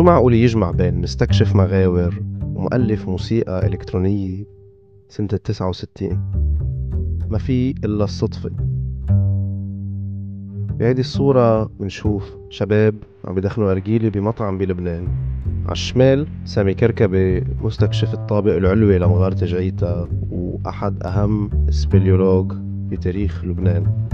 شو معقول يجمع بين مستكشف مغاور ومؤلف موسيقى إلكترونية سنة 69؟ ما في إلا الصدفة. بهذه الصورة منشوف شباب عم بيدخلوا أرجيلة بمطعم بلبنان، على الشمال سامي كركبي مستكشف الطابق العلوي لمغارة جعيتا وأحد أهم السبيليولوج بتاريخ لبنان.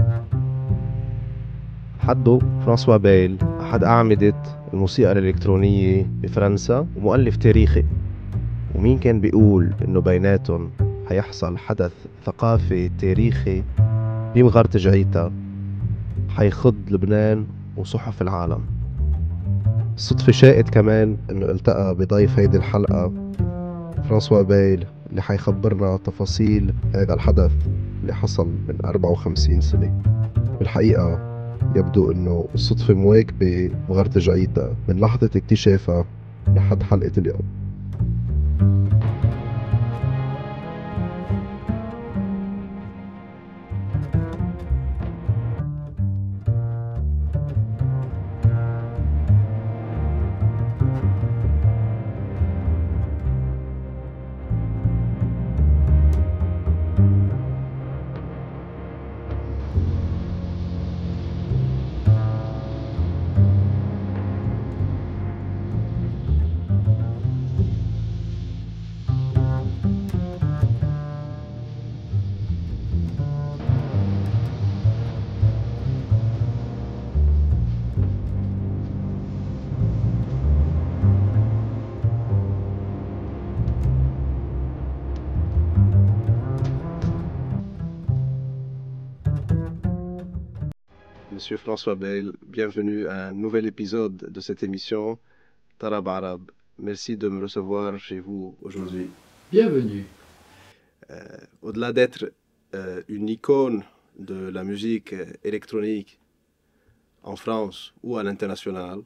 حده فرانسوا بايل، أحد أعمدة الموسيقى الإلكترونية بفرنسا ومؤلف تاريخي. ومين كان بيقول إنه بيناتهم هيحصل حدث ثقافي تاريخي بمغارة جعيتا حيخض لبنان وصحف العالم. الصدفة شاءت كمان إنه التقى بضيف هيدي الحلقة فرانسوا بايل اللي حيخبرنا تفاصيل هذا الحدث اللي حصل من 54 سنة. بالحقيقة يبدو إنه الصدفة مواكبة مغارة جعيتا من لحظة اكتشافها لحد حلقة اليوم. Monsieur François Bayle, bienvenue à un nouvel épisode de cette émission Tarab Arab. Merci de me recevoir chez vous aujourd'hui. Bienvenue. Au-delà d'être une icône de la musique électronique en France ou à l'international,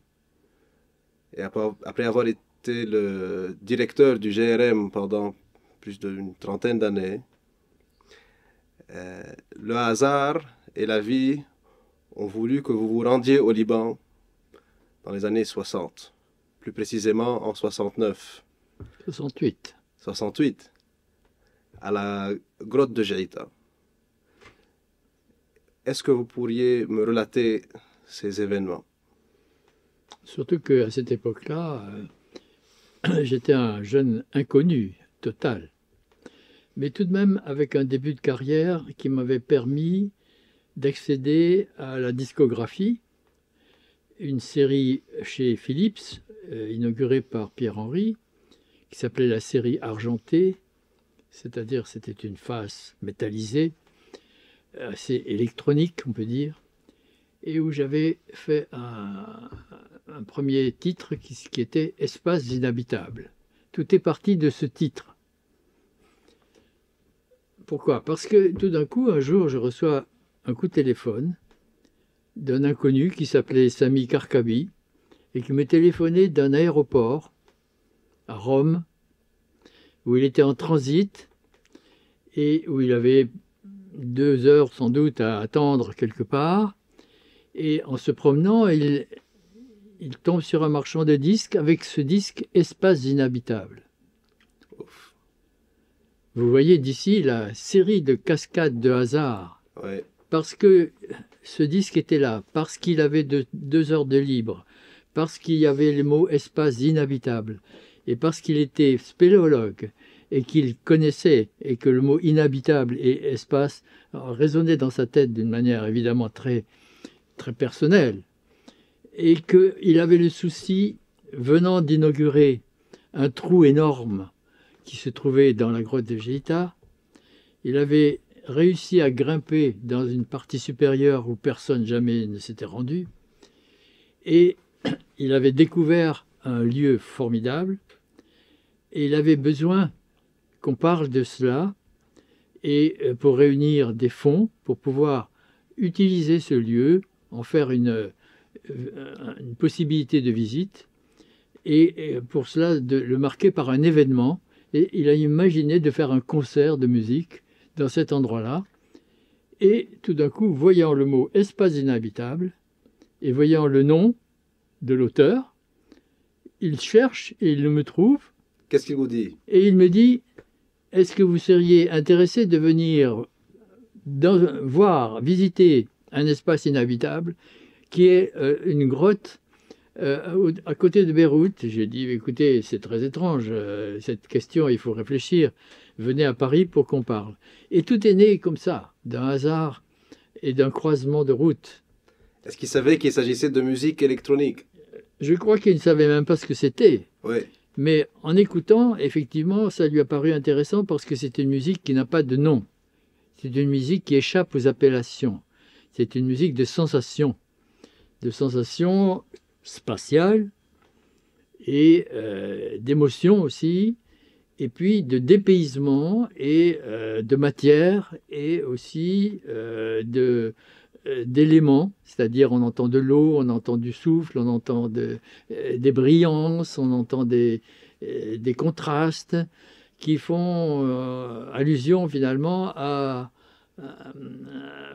et après avoir été le directeur du GRM pendant plus d'une trentaine d'années, le hasard et la vie ont voulu que vous vous rendiez au Liban dans les années 60, plus précisément en 69. 68. 68, à la grotte de Jeita. Est-ce que vous pourriez me relater ces événements? Surtout qu'à cette époque-là, j'étais un jeune inconnu total, mais tout de même avec un début de carrière qui m'avait permis d'accéder à la discographie, une série chez Philips, inaugurée par Pierre Henry, qui s'appelait la série argentée, c'est-à-dire c'était une face métallisée, assez électronique on peut dire, et où j'avais fait un premier titre qui était « Espace inhabitable ». Tout est parti de ce titre. Pourquoi? Parce que tout d'un coup, un jour, je reçois un coup de téléphone d'un inconnu qui s'appelait Sami Karkabi et qui me téléphonait d'un aéroport à Rome où il était en transit et où il avait 2 heures sans doute à attendre quelque part, et en se promenant il tombe sur un marchand de disques avec ce disque Espace inhabitable. Ouf. Vous voyez d'ici la série de cascades de hasard. Ouais. Parce que ce disque était là, parce qu'il avait 2 heures de libre, parce qu'il y avait les mots « espace inhabitable » et parce qu'il était spéléologue et qu'il connaissait, et que le mot « inhabitable » et « espace » résonnaient dans sa tête d'une manière évidemment très, très personnelle, et qu'il avait le souci, venant d'inaugurer un trou énorme qui se trouvait dans la grotte de Jeita, il avait réussi à grimper dans une partie supérieure où personne jamais ne s'était rendu, et il avait découvert un lieu formidable et il avait besoin qu'on parle de cela, et pour réunir des fonds pour pouvoir utiliser ce lieu, en faire une possibilité de visite, et pour cela de le marquer par un événement, et il a imaginé de faire un concert de musique dans cet endroit-là, et tout d'un coup, voyant le mot « espace inhabitable » et voyant le nom de l'auteur, il cherche et il me trouve. Qu'est-ce qu'il vous dit? Et il me dit, est-ce que vous seriez intéressé de venir visiter un espace inhabitable qui est une grotte à côté de Beyrouth? J'ai dit, écoutez, c'est très étrange, cette question, il faut réfléchir. Venez à Paris pour qu'on parle. Et tout est né comme ça, d'un hasard et d'un croisement de routes. Est-ce qu'il savait qu'il s'agissait de musique électronique? Je crois qu'il ne savait même pas ce que c'était. Oui. Mais en écoutant, effectivement, ça lui a paru intéressant parce que c'est une musique qui n'a pas de nom. C'est une musique qui échappe aux appellations. C'est une musique de sensations spatiales et d'émotions aussi, et puis de dépaysement et de matière et aussi d'éléments, c'est-à-dire on entend de l'eau, on entend du souffle, on entend des brillances, on entend des contrastes qui font allusion finalement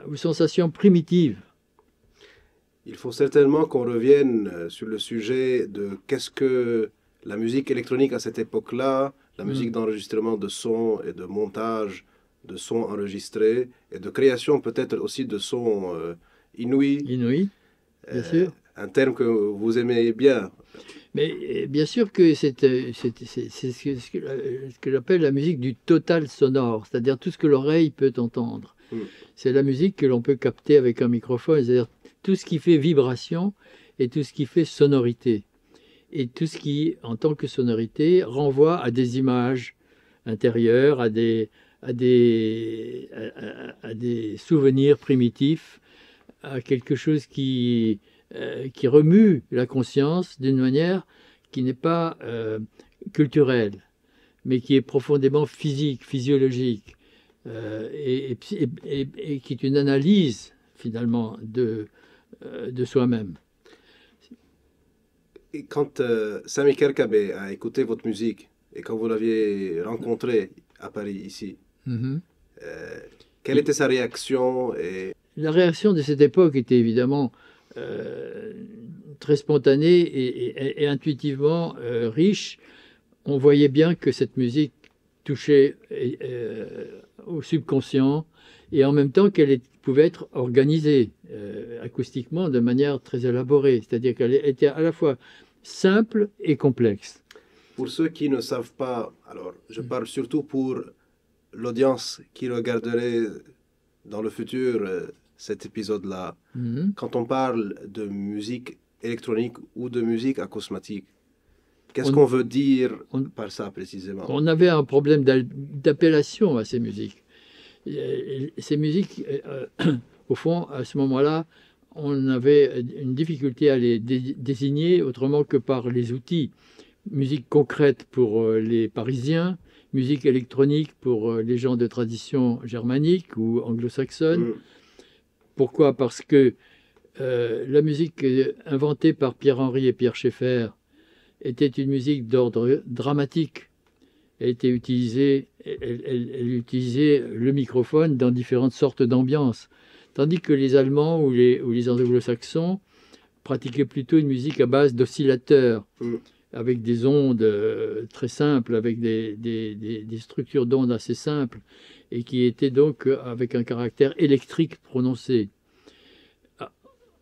aux sensations primitives. Il faut certainement qu'on revienne sur le sujet de qu'est-ce que la musique électronique à cette époque-là, la musique d'enregistrement de sons et de montage de sons enregistrés et de création peut-être aussi de sons inouïs. Inouïs, bien sûr. Un terme que vous aimez bien. Mais bien sûr que c'est ce que j'appelle la musique du total sonore, c'est-à-dire tout ce que l'oreille peut entendre. C'est la musique que l'on peut capter avec un microphone, c'est-à-dire tout ce qui fait vibration et tout ce qui fait sonorité. Et tout ce qui, en tant que sonorité, renvoie à des images intérieures, à des souvenirs primitifs, à quelque chose qui remue la conscience d'une manière qui n'est pas culturelle, mais qui est profondément physique, physiologique, et qui est une analyse finalement de soi-même. Et quand Sami Karkabi a écouté votre musique, et quand vous l'aviez rencontré à Paris, ici, quelle était sa réaction? Et... La réaction de cette époque était évidemment très spontanée et intuitivement riche. On voyait bien que cette musique touchait au subconscient et en même temps qu'elle pouvait être organisée acoustiquement de manière très élaborée, c'est-à-dire qu'elle était à la fois simple et complexe. Pour ceux qui ne savent pas, alors je parle surtout pour l'audience qui regarderait dans le futur cet épisode-là, quand on parle de musique électronique ou de musique acousmatique, qu'est-ce qu'on veut dire par ça précisément? On avait un problème d'appellation à ces musiques. Ces musiques, au fond, à ce moment-là, on avait une difficulté à les désigner autrement que par les outils. Musique concrète pour les Parisiens, musique électronique pour les gens de tradition germanique ou anglo-saxonne. Pourquoi? Parce que la musique inventée par Pierre Henry et Pierre Schaeffer était une musique d'ordre dramatique. Elle était utilisée, elle utilisait le microphone dans différentes sortes d'ambiances, tandis que les Allemands ou les anglo-saxons pratiquaient plutôt une musique à base d'oscillateurs. Avec des ondes très simples, avec des structures d'ondes assez simples, et qui étaient donc avec un caractère électrique prononcé.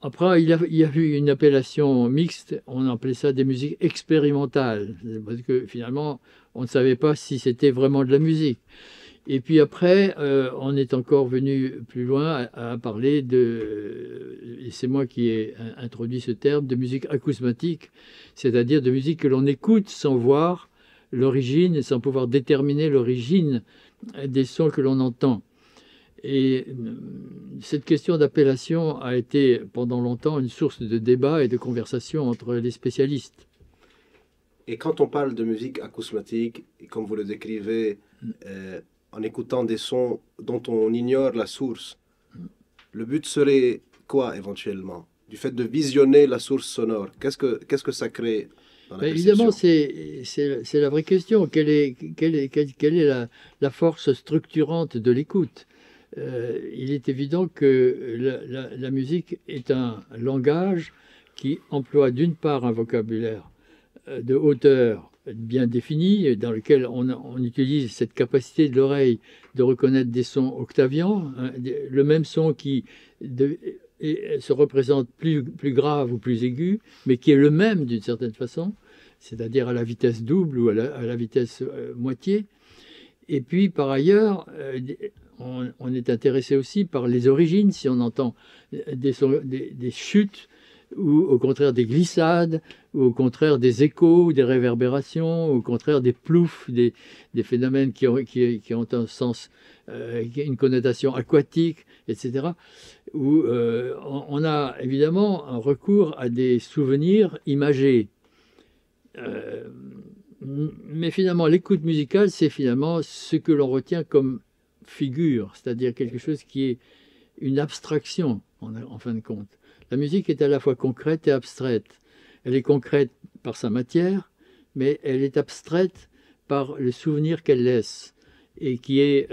Après, il y a eu une appellation mixte, on appelait ça des musiques expérimentales, parce que finalement, on ne savait pas si c'était vraiment de la musique. Et puis après, on est encore venu plus loin à parler de, et c'est moi qui ai introduit ce terme, de musique acousmatique, c'est-à-dire de musique que l'on écoute sans voir l'origine, sans pouvoir déterminer l'origine des sons que l'on entend. Et cette question d'appellation a été pendant longtemps une source de débat et de conversation entre les spécialistes. Et quand on parle de musique acousmatique, et comme vous le décrivez, en écoutant des sons dont on ignore la source, le but serait quoi éventuellement? Du fait de visionner la source sonore, qu'est-ce que ça crée dans la perception? Évidemment, c'est la vraie question. Quelle est la force structurante de l'écoute? Il est évident que la musique est un langage qui emploie d'une part un vocabulaire de hauteur bien définie, dans lequel on utilise cette capacité de l'oreille de reconnaître des sons octaviens, hein, le même son qui se représente plus grave ou plus aigu, mais qui est le même d'une certaine façon, c'est-à-dire à la vitesse double ou à la vitesse moitié. Et puis, par ailleurs, on est intéressé aussi par les origines, si on entend des chutes, ou au contraire des glissades, ou au contraire des échos, des réverbérations, ou au contraire des ploufs, des phénomènes qui ont un sens, une connotation aquatique, etc. Où on a évidemment un recours à des souvenirs imagés. Mais finalement, l'écoute musicale, c'est finalement ce que l'on retient comme figure, c'est-à-dire quelque chose qui est une abstraction, en fin de compte. La musique est à la fois concrète et abstraite. Elle est concrète par sa matière, mais elle est abstraite par le souvenir qu'elle laisse, et qui est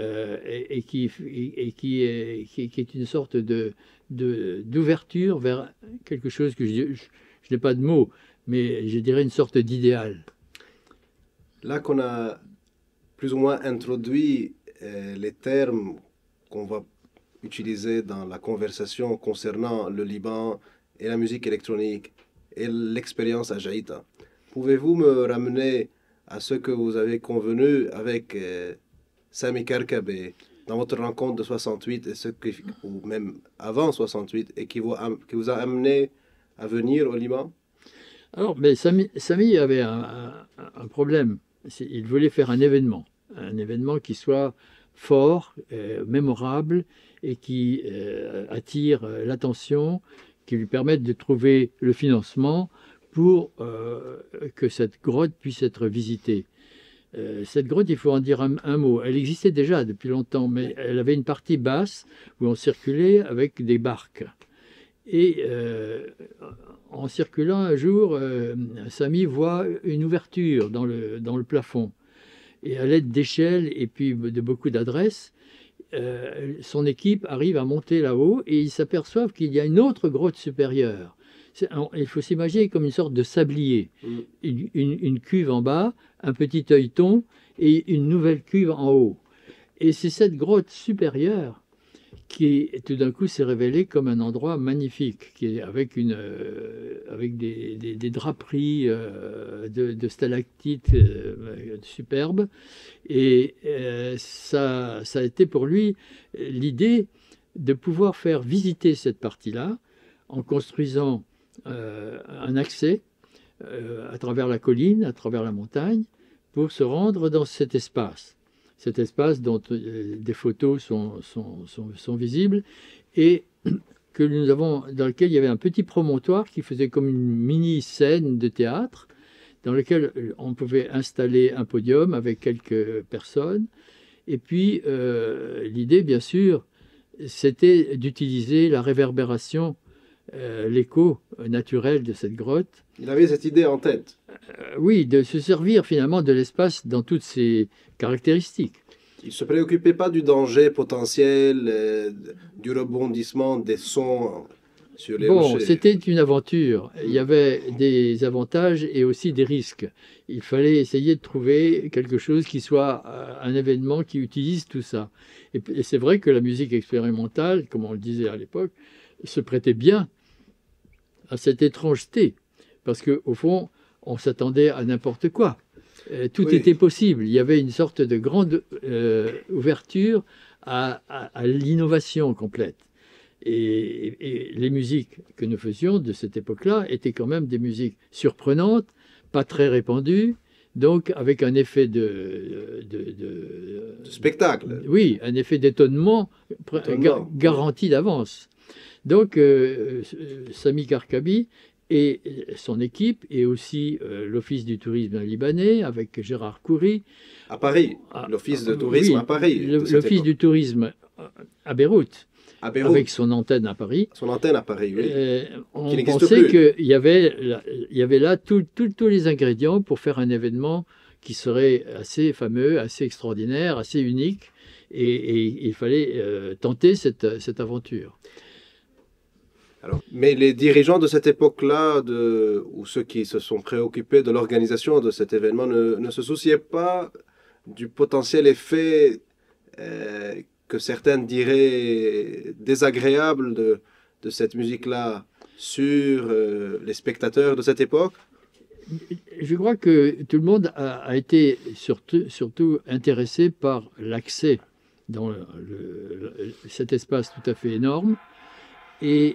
une sorte d'ouverture vers quelque chose que je n'ai pas de mots, mais je dirais une sorte d'idéal. Là qu'on a plus ou moins introduit les termes qu'on va utilisé dans la conversation concernant le Liban et la musique électronique et l'expérience à Jeita. Pouvez-vous me ramener à ce que vous avez convenu avec Sami Karkabi dans votre rencontre de 68 et ce que, ou même avant 68 et qui vous a amené à venir au Liban? Alors, mais Sami avait un problème. Il voulait faire un événement qui soit fort, mémorable et qui attire l'attention, qui lui permettent de trouver le financement pour que cette grotte puisse être visitée. Cette grotte, il faut en dire un mot, elle existait déjà depuis longtemps, mais elle avait une partie basse où on circulait avec des barques. Et en circulant un jour, Sami voit une ouverture dans le plafond. Et à l'aide d'échelles et puis de beaucoup d'adresses, son équipe arrive à monter là-haut et ils s'aperçoivent qu'il y a une autre grotte supérieure. Il faut s'imaginer comme une sorte de sablier, une cuve en bas, un petit œilleton et une nouvelle cuve en haut. Et c'est cette grotte supérieure qui tout d'un coup s'est révélée comme un endroit magnifique, qui est avec des draperies de stalactites superbes. Et ça a été pour lui l'idée de pouvoir faire visiter cette partie-là en construisant un accès à travers la colline, à travers la montagne, pour se rendre dans cet espace. Cet espace dont des photos sont visibles et que nous avons, dans lequel il y avait un petit promontoire qui faisait comme une mini-scène de théâtre dans lequel on pouvait installer un podium avec quelques personnes. Et puis, l'idée, bien sûr, c'était d'utiliser la réverbération, l'écho naturel de cette grotte. Il avait cette idée en tête. Oui, de se servir finalement de l'espace dans toutes ses caractéristiques. Il ne se préoccupait pas du danger potentiel, du rebondissement des sons sur les rochers. Bon, c'était une aventure. Il y avait des avantages et aussi des risques. Il fallait essayer de trouver quelque chose qui soit un événement qui utilise tout ça. Et c'est vrai que la musique expérimentale, comme on le disait à l'époque, se prêtait bien à cette étrangeté, parce qu'au fond, on s'attendait à n'importe quoi. Tout était possible. Il y avait une sorte de grande ouverture à l'innovation complète. Et les musiques que nous faisions de cette époque-là étaient quand même des musiques surprenantes, pas très répandues, donc avec un effet de spectacle. Oui, un effet d'étonnement garanti d'avance. Donc, Sami Karkabi et son équipe, et aussi l'Office du tourisme libanais, avec Gérard Coury. À Paris, l'Office de tourisme à Paris. L'Office du tourisme à Beyrouth, avec son antenne à Paris. Son antenne à Paris, oui. On pensait qu'il y avait là tous les ingrédients pour faire un événement qui serait assez fameux, assez extraordinaire, assez unique. Et il fallait tenter cette aventure. Alors, mais les dirigeants de cette époque-là, ou ceux qui se sont préoccupés de l'organisation de cet événement, ne se souciaient pas du potentiel effet que certains diraient désagréable de cette musique-là sur les spectateurs de cette époque? Je crois que tout le monde a été surtout intéressé par l'accès dans cet espace tout à fait énorme et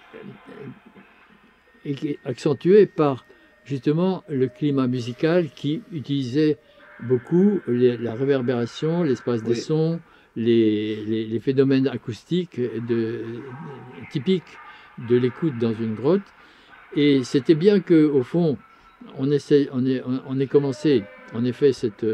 accentué par justement le climat musical qui utilisait beaucoup la réverbération, l'espace des sons, les phénomènes acoustiques typiques de l'écoute dans une grotte. Et c'était bien qu'au fond, on ait commencé en effet cette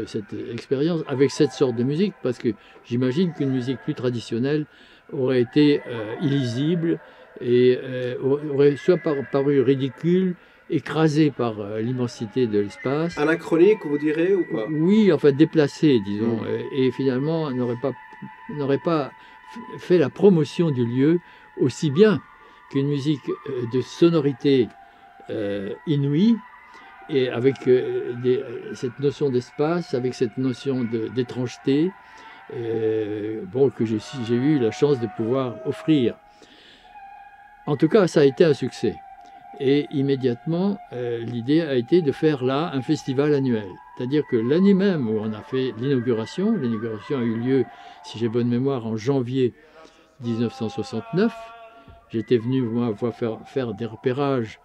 expérience avec cette sorte de musique, parce que j'imagine qu'une musique plus traditionnelle aurait été illisible et aurait soit paru ridicule, écrasée par l'immensité de l'espace. Anachronique, vous direz, ou pas? Oui, enfin déplacée, disons, et finalement n'aurait pas fait la promotion du lieu, aussi bien qu'une musique de sonorité inouïe, et avec cette notion d'espace, avec cette notion d'étrangeté, bon, que j'ai eu la chance de pouvoir offrir. En tout cas, ça a été un succès. Et immédiatement, l'idée a été de faire là un festival annuel. C'est-à-dire que l'année même où on a fait l'inauguration, l'inauguration a eu lieu, si j'ai bonne mémoire, en janvier 1969. J'étais venu, moi, faire des repérages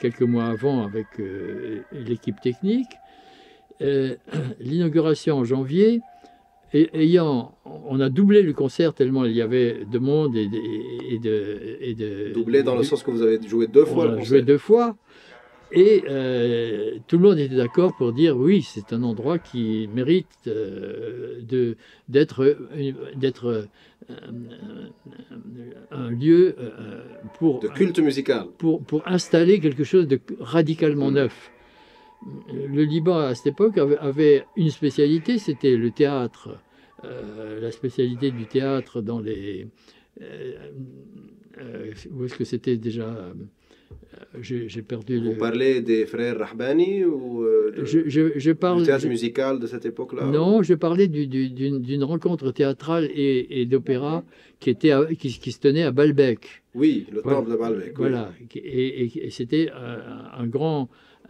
quelques mois avant avec l'équipe technique. L'inauguration en janvier, on a doublé le concert tellement il y avait de monde doublé dans le sens que vous avez joué deux fois. On a joué deux fois et tout le monde était d'accord pour dire oui, c'est un endroit qui mérite d'être un lieu de culte musical, pour installer quelque chose de radicalement neuf. Le Liban, à cette époque, avait une spécialité, c'était le théâtre, la spécialité du théâtre dans les... où est-ce que c'était déjà... j'ai perdu le... Vous parlez des frères Rahbani ou du théâtre musical de cette époque-là? Non, je parlais d'une rencontre théâtrale et d'opéra qui se tenait à Baalbek. Oui, le temple de Baalbek. Voilà, oui. Et c'était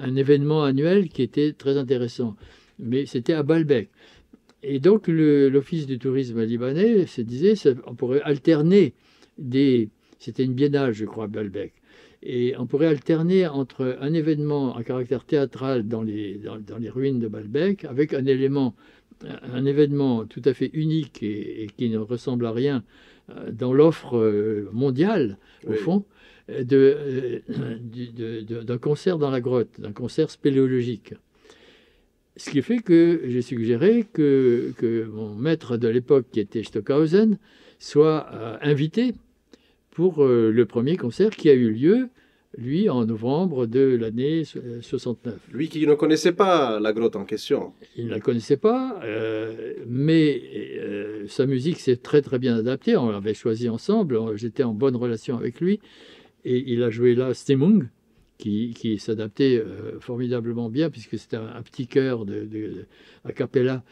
un événement annuel qui était très intéressant, mais c'était à Baalbek. Et donc l'Office du tourisme libanais se disait on pourrait alterner c'était une biennale, je crois, à Baalbek, et on pourrait alterner entre un événement à caractère théâtral dans les ruines de Baalbek avec un événement tout à fait unique et qui ne ressemble à rien dans l'offre mondiale, au fond, d'un concert dans la grotte, d'un concert spéléologique. Ce qui fait que j'ai suggéré que mon maître de l'époque, qui était Stockhausen, soit invité pour le premier concert qui a eu lieu, lui, en novembre de l'année 69. Lui qui ne connaissait pas la grotte en question. Il ne la connaissait pas, mais sa musique s'est très très bien adaptée. On l'avait choisie ensemble, j'étais en bonne relation avec lui. Et il a joué là Stimmung, qui s'adaptait formidablement bien, puisque c'était un petit chœur a cappella.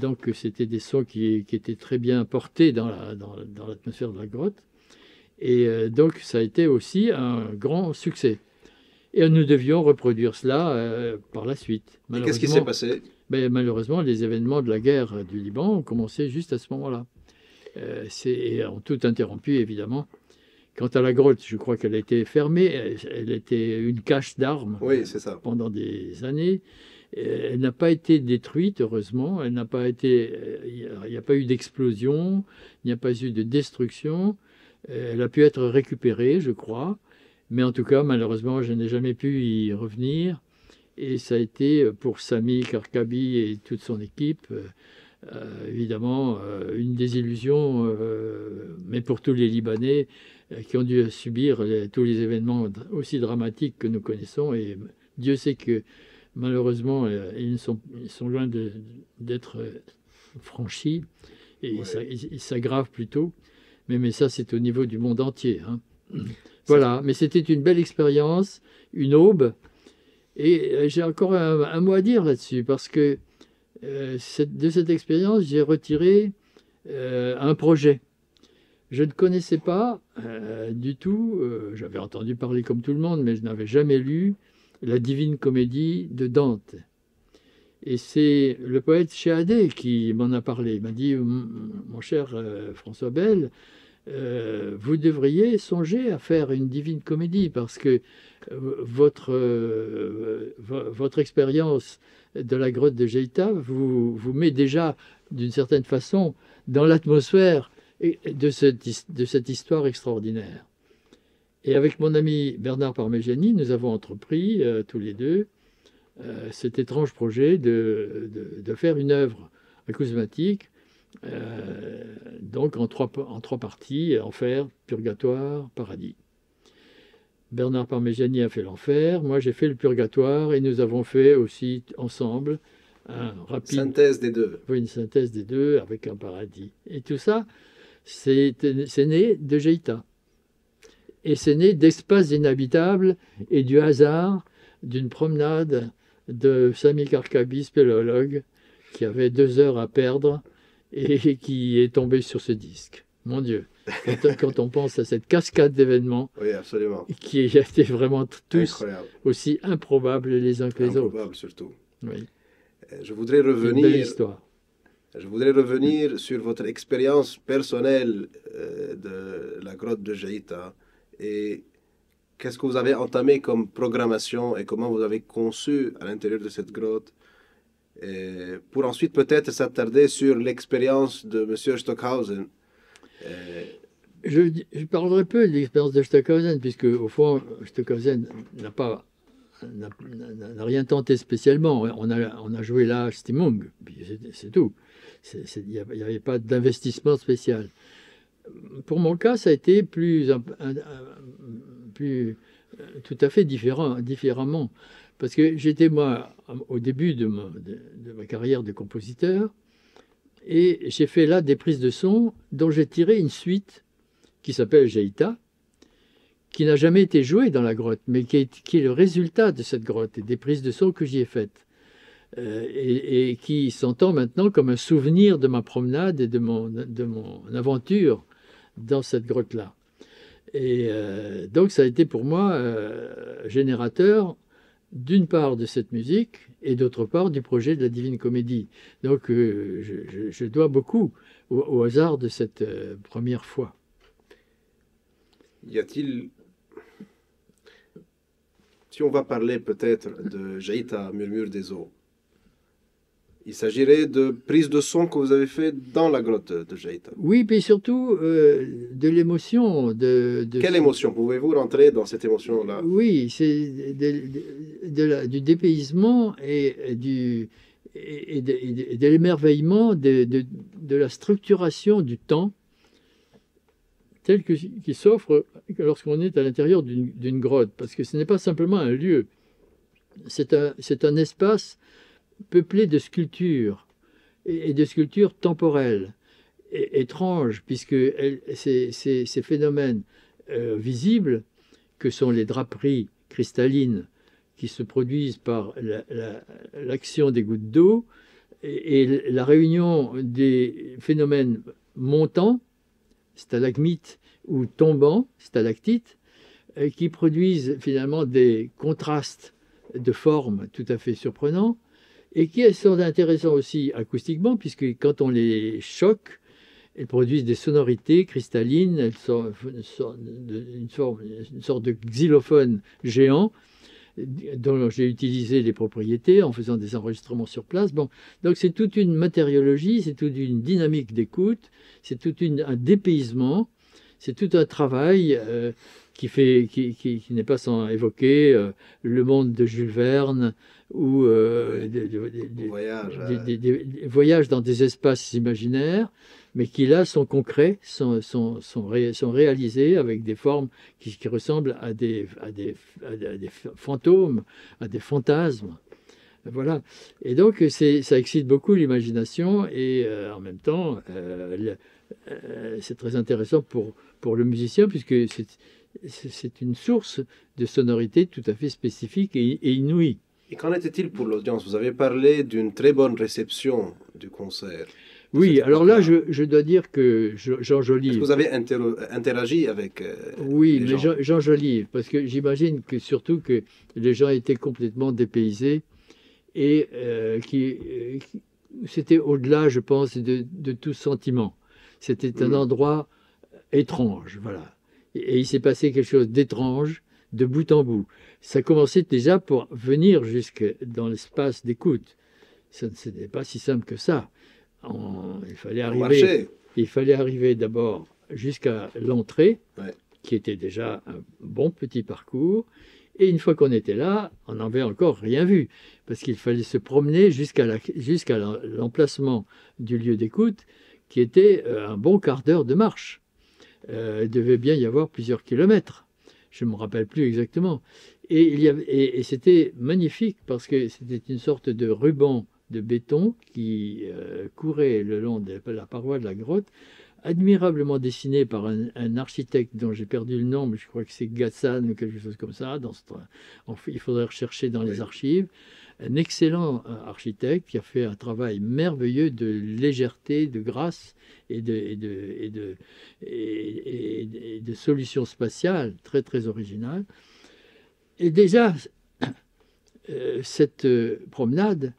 Donc c'était des sons qui étaient très bien portés dans l'atmosphère de la grotte. Et donc ça a été aussi un grand succès. Et nous devions reproduire cela par la suite. Qu'est-ce qui s'est passé? Malheureusement, les événements de la guerre du Liban ont commencé juste à ce moment-là. Et ont tout interrompu, évidemment. Quant à la grotte, je crois qu'elle a été fermée. Elle était une cache d'armes pendant des années. Elle n'a pas été détruite, heureusement. Elle n'a pas été... Il n'y a pas eu d'explosion, il n'y a pas eu de destruction. Elle a pu être récupérée, je crois. Mais en tout cas, malheureusement, je n'ai jamais pu y revenir. Et ça a été, pour Sami Karkabi et toute son équipe, évidemment, une désillusion, mais pour tous les Libanais qui ont dû subir tous les événements aussi dramatiques que nous connaissons. Et Dieu sait que, malheureusement, ils sont loin d'être franchis. Et ils s'aggravent plutôt. Mais ça, c'est au niveau du monde entier. Hein. Voilà, mais c'était une belle expérience, une aube. Et j'ai encore un mot à dire là-dessus, parce que de cette expérience, j'ai retiré un projet. Je ne connaissais pas du tout, j'avais entendu parler comme tout le monde, mais je n'avais jamais lu la Divine Comédie de Dante. Et c'est le poète Chehadé qui m'en a parlé. Il m'a dit, mon cher François Bayle, vous devriez songer à faire une Divine Comédie, parce que votre expérience de la grotte de Jeita vous met déjà, d'une certaine façon, dans l'atmosphère de cette histoire extraordinaire. Et avec mon ami Bernard Parmegiani, nous avons entrepris, tous les deux, cet étrange projet de faire une œuvre acousmatique, donc en trois parties, enfer, purgatoire, paradis. Bernard Parmegiani a fait l'enfer, moi j'ai fait le purgatoire, et nous avons fait aussi ensemble un rapide... synthèse des deux. Oui, une synthèse des deux avec un paradis. Et tout ça, c'est né de Jeita. Et c'est né d'Espace inhabitable et du hasard d'une promenade de Sami Karkabi, spéléologue, qui avait 2 heures à perdre et qui est tombé sur ce disque. Mon Dieu, quand on pense à cette cascade d'événements, oui, absolument, qui étaient vraiment tous incroyable, aussi improbables les uns que les autres. Improbables surtout. Oui. Je voudrais revenir sur votre expérience personnelle de la grotte de Jeita. Et qu'est-ce que vous avez entamé comme programmation et comment vous avez conçu à l'intérieur de cette grotte, pour ensuite peut-être s'attarder sur l'expérience de M. Stockhausen. Je parlerai peu de l'expérience de Stockhausen, puisque au fond, Stockhausen n'a rien tenté spécialement. On a joué là Stimmung, c'est tout. Il n'y avait pas d'investissement spécial. Pour mon cas, ça a été tout à fait différemment. Parce que j'étais, moi, au début de ma carrière de compositeur, et j'ai fait là des prises de son dont j'ai tiré une suite qui s'appelle Jeita, qui n'a jamais été jouée dans la grotte, mais qui est le résultat de cette grotte et des prises de son que j'y ai faites. Et qui s'entend maintenant comme un souvenir de ma promenade et de mon aventure dans cette grotte-là. Et donc ça a été pour moi générateur d'une part de cette musique et d'autre part du projet de la Divine Comédie. Donc je dois beaucoup au hasard de cette première fois. Y a-t-il... Si on va parler peut-être de Jeita murmure des eaux, il s'agirait de prises de son que vous avez fait dans la grotte de Jeita. Oui, mais surtout de l'émotion. Quelle émotion? Pouvez-vous rentrer dans cette émotion-là? Oui, c'est du dépaysement et de l'émerveillement de la structuration du temps tel qui s'offre lorsqu'on est à l'intérieur d'une grotte. Parce que ce n'est pas simplement un lieu, c'est un espace peuplé de sculptures et de sculptures temporelles, étranges, puisque ces phénomènes visibles, que sont les draperies cristallines qui se produisent par l'action des gouttes d'eau et la réunion des phénomènes montants, stalagmites ou tombants, stalactites, qui produisent finalement des contrastes de formes tout à fait surprenants, et qui sont intéressants aussi acoustiquement, puisque quand on les choque, elles produisent des sonorités cristallines, elles sont une sorte de xylophone géant, dont j'ai utilisé les propriétés en faisant des enregistrements sur place. Bon, donc c'est toute une matériologie, c'est toute une dynamique d'écoute, c'est tout un dépaysement, c'est tout un travail qui n'est pas sans évoquer le monde de Jules Verne, ou des voyages dans des espaces imaginaires, mais qui là sont concrets, sont réalisés avec des formes qui ressemblent à des fantômes, à des fantasmes. Voilà. Et donc ça excite beaucoup l'imagination, et en même temps c'est très intéressant pour le musicien, puisque c'est une source de sonorité tout à fait spécifique et inouïe. Et qu'en était-il pour l'audience? Vous avez parlé d'une très bonne réception du concert. Oui, alors là, je dois dire que Jean Joly... Est-ce que vous avez interagi avec oui, les gens? Oui, mais Jean Joly, parce que j'imagine que surtout que les gens étaient complètement dépaysés et c'était au-delà, je pense, de tout sentiment. C'était un endroit étrange, voilà. Et il s'est passé quelque chose d'étrange de bout en bout. Ça commençait déjà pour venir jusque dans l'espace d'écoute. Ce n'était pas si simple que ça. Il fallait arriver d'abord jusqu'à l'entrée, ouais, qui était déjà un bon petit parcours. Et une fois qu'on était là, on n'avait encore rien vu, parce qu'il fallait se promener jusqu'à l'emplacement du lieu d'écoute, qui était un bon quart d'heure de marche. Il devait bien y avoir plusieurs kilomètres. Je ne me rappelle plus exactement. Et c'était magnifique, parce que c'était une sorte de ruban de béton qui courait le long de la paroi de la grotte, admirablement dessiné par un architecte dont j'ai perdu le nom, mais je crois que c'est Gassan ou quelque chose comme ça. Il faudrait rechercher dans les archives. Un excellent architecte qui a fait un travail merveilleux de légèreté, de grâce et de solutions spatiales très très originales. Et déjà, cette promenade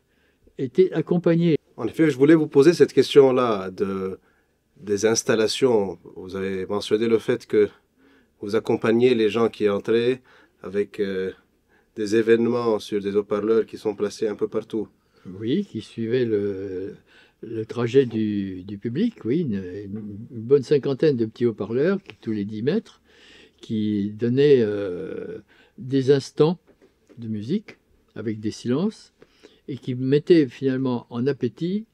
était accompagnée. En effet, je voulais vous poser cette question-là des installations. Vous avez mentionné le fait que vous accompagnez les gens qui entraient avec des événements sur des haut-parleurs qui sont placés un peu partout. Oui, qui suivaient le trajet du public. Oui, une bonne cinquantaine de petits haut-parleurs tous les 10 mètres qui donnaient des instants de musique avec des silences et qui mettaient finalement en appétit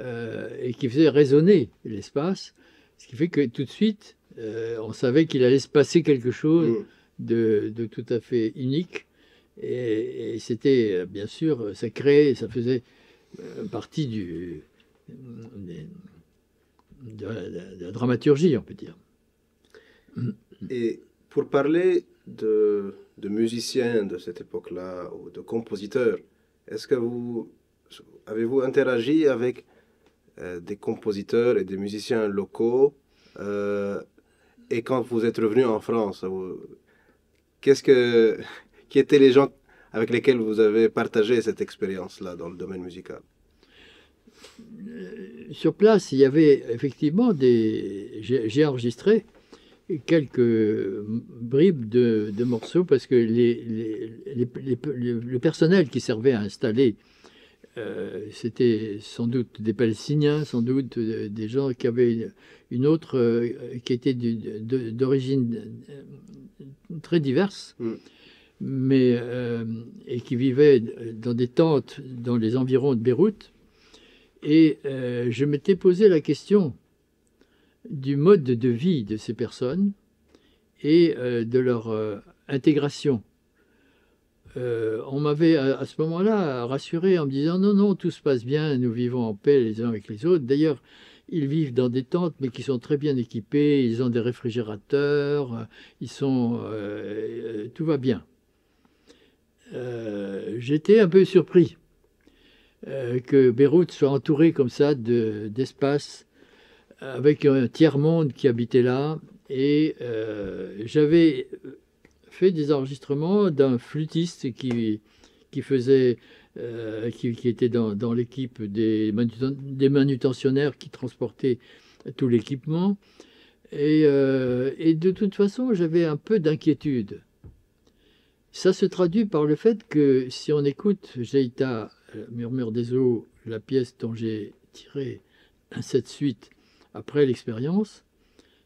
et qui faisait résonner l'espace, ce qui fait que tout de suite, on savait qu'il allait se passer quelque chose de tout à fait unique. Et c'était, bien sûr, ça créait, ça faisait partie de la dramaturgie, on peut dire. Et pour parler de musiciens de cette époque-là, ou de compositeurs, est-ce que avez-vous interagi avec des compositeurs et des musiciens locaux et quand vous êtes revenu en France, qui étaient les gens avec lesquels vous avez partagé cette expérience-là dans le domaine musical? Sur place, il y avait effectivement j'ai enregistré quelques bribes de morceaux parce que le personnel qui servait à installer c'était sans doute des Palestiniens, sans doute des gens qui avaient une autre qui était d'origine très diverse, mais et qui vivaient dans des tentes dans les environs de Beyrouth. Et je m'étais posé la question du mode de vie de ces personnes et de leur intégration. On m'avait à ce moment-là rassuré en me disant non, non, tout se passe bien, nous vivons en paix les uns avec les autres. D'ailleurs, ils vivent dans des tentes, mais qui sont très bien équipées, ils ont des réfrigérateurs, tout va bien. J'étais un peu surpris que Beyrouth soit entouré comme ça d'espace avec un tiers-monde qui habitait là. Et j'avais fait des enregistrements d'un flûtiste qui était dans l'équipe des manutentionnaires qui transportaient tout l'équipement. Et de toute façon, j'avais un peu d'inquiétude. Ça se traduit par le fait que si on écoute Jeita murmure des eaux, la pièce dont j'ai tiré cette suite après l'expérience,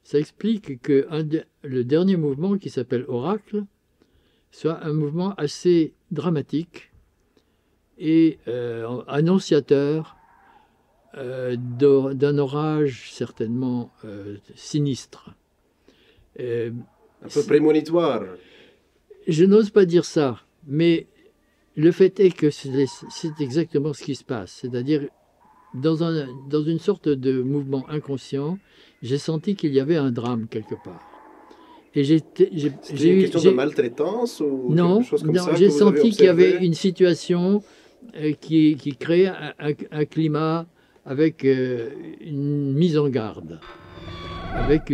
ça explique que le dernier mouvement, qui s'appelle Oracle, soit un mouvement assez dramatique et annonciateur d'un orage certainement sinistre. Un peu prémonitoire. Je n'ose pas dire ça, mais le fait est que c'est exactement ce qui se passe, c'est-à-dire dans une sorte de mouvement inconscient, j'ai senti qu'il y avait un drame quelque part. Et j'ai eu une question de maltraitance ou non, quelque chose comme ça. Non, j'ai senti qu'il y avait une situation qui crée un climat avec une mise en garde, avec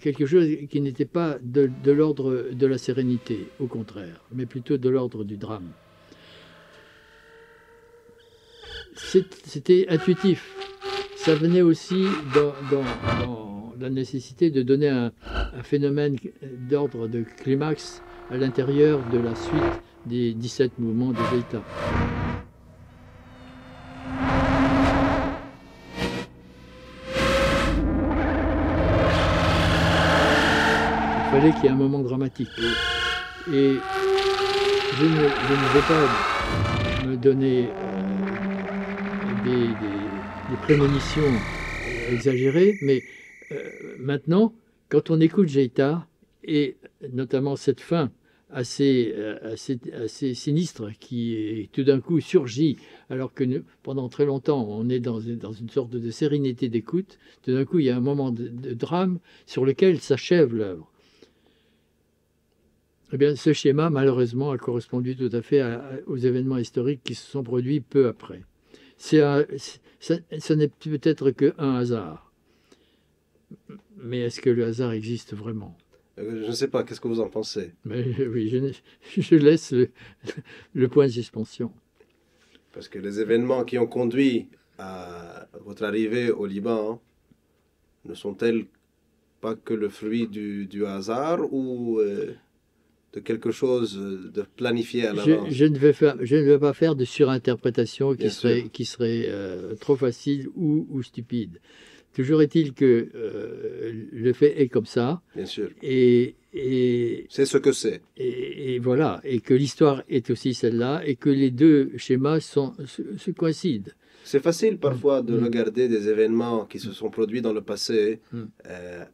quelque chose qui n'était pas de l'ordre de la sérénité, au contraire, mais plutôt de l'ordre du drame. C'était intuitif. Ça venait aussi dans la nécessité de donner un phénomène d'ordre de climax à l'intérieur de la suite des 17 mouvements de Jeita. Il fallait qu'il y ait un moment dramatique. Et je ne vais pas me donner des prémonitions exagérées, mais maintenant, quand on écoute Jeita, et notamment cette fin assez sinistre qui tout d'un coup surgit, alors que nous, pendant très longtemps on est dans une sorte de sérénité d'écoute, tout d'un coup il y a un moment de drame sur lequel s'achève l'œuvre. Eh bien, ce schéma, malheureusement, a correspondu tout à fait aux événements historiques qui se sont produits peu après. Ce n'est peut-être qu'un hasard. Mais est-ce que le hasard existe vraiment? Je ne sais pas, qu'est-ce que vous en pensez? Mais, oui, je laisse le point de suspension. Parce que les événements qui ont conduit à votre arrivée au Liban ne sont-elles pas que le fruit du hasard ou de quelque chose de planifié à l'avance? Je ne vais pas faire de surinterprétation qui serait trop facile ou stupide. Toujours est-il que le fait est comme ça. Bien sûr. Et c'est ce que c'est. Et voilà. Et que l'histoire est aussi celle-là et que les deux schémas se coïncident. C'est facile parfois de regarder des événements qui se sont produits dans le passé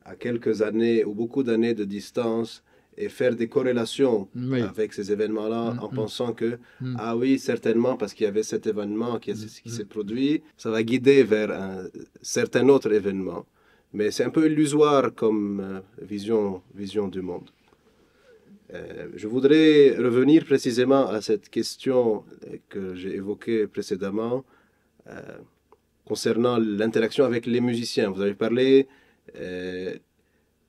à quelques années ou beaucoup d'années de distance et faire des corrélations avec ces événements-là en pensant que, ah oui, certainement, parce qu'il y avait cet événement qui s'est produit, ça va guider vers un certain autre événement. Mais c'est un peu illusoire comme vision du monde. Je voudrais revenir précisément à cette question que j'ai évoquée précédemment concernant l'interaction avec les musiciens. Vous avez parlé